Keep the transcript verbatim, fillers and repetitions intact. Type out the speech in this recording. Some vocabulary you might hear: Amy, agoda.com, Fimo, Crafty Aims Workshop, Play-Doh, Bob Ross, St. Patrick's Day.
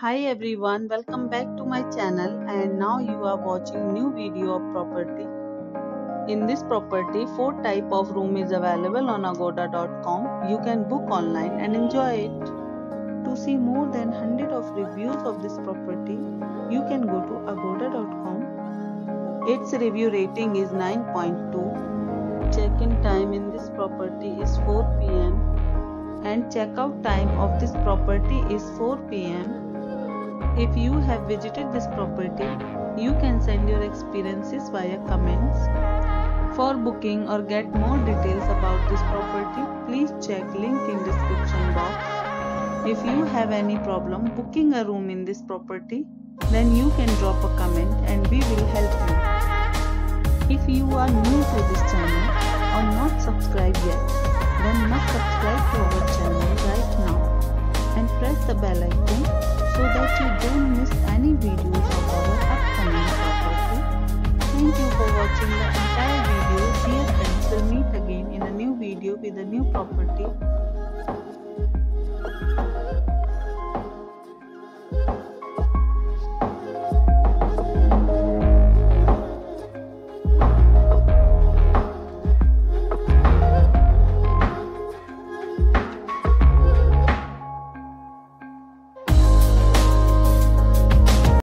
Hi everyone, welcome back to my channel, and now you are watching new video of property. In this property, four type of room is available on agoda dot com. You can book online and enjoy it. To see more than one hundred of reviews of this property, you can go to agoda dot com. Its review rating is nine point two. Check-in time in this property is four p m and check-out time of this property is four p m If you have visited this property, you can send your experiences via comments. For booking or get more details about this property, please check link in description box. If you have any problem booking a room in this property, then you can drop a comment and we will help you. If you are new to this channel or not subscribed yet, then must subscribe to our channel right now and press the bell icon, so that you don't miss any videos of our upcoming property. Thank you for watching the entire video. Dear friends, we'll meet again in a new video with a new property.